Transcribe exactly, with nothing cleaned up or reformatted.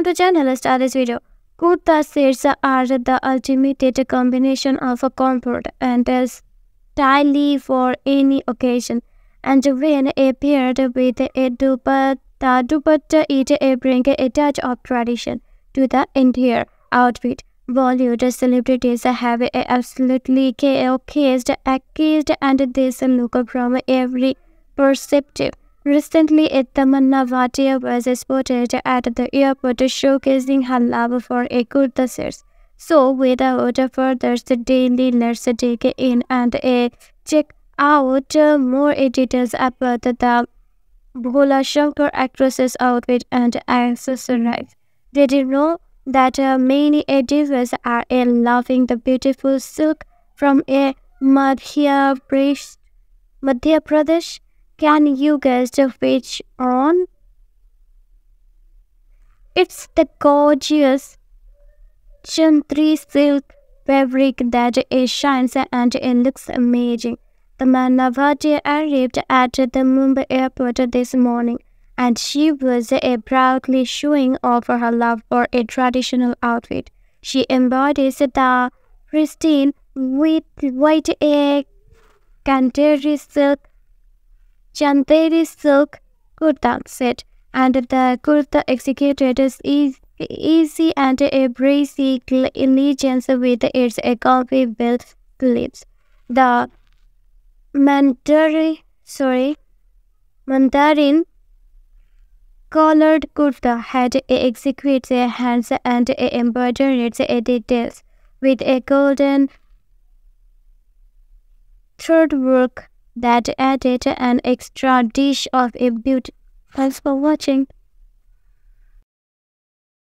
on the channel star this video. Kurta sets are the ultimate combination of comfort and style for any occasion, and when appeared with a dupatta, dupatta it brings a touch of tradition to the entire outfit. Bollywood celebrities have absolutely showcased, accused, and this look from every perspective. Recently, Tamannaah Bhatia was spotted at the airport showcasing her love for a kurta set. So, without further delay, let's dig in and check out more details about the Bhola Shankar actress's outfit and accessories. Did you know that uh, many divas are uh, loving the beautiful silk from uh, Madhya Pradesh? Madhya Pradesh. Can you guess which one? It's the gorgeous Chanderi silk fabric that uh, shines and it looks amazing. The Tamannaah Bhatia arrived at the Mumbai airport this morning, and she was uh, proudly showing off her love for a traditional outfit. She embodies the pristine with white egg, Chanderi silk, Chanderi silk kurta set, and the kurta executed is easy, easy and a breezy elegance with its comfy belt clips. The Mandari, sorry, Mandarin collared kurta had exquisite hands and embroidered details with a golden thread work that added an extra dish of a beauty. Thanks for watching.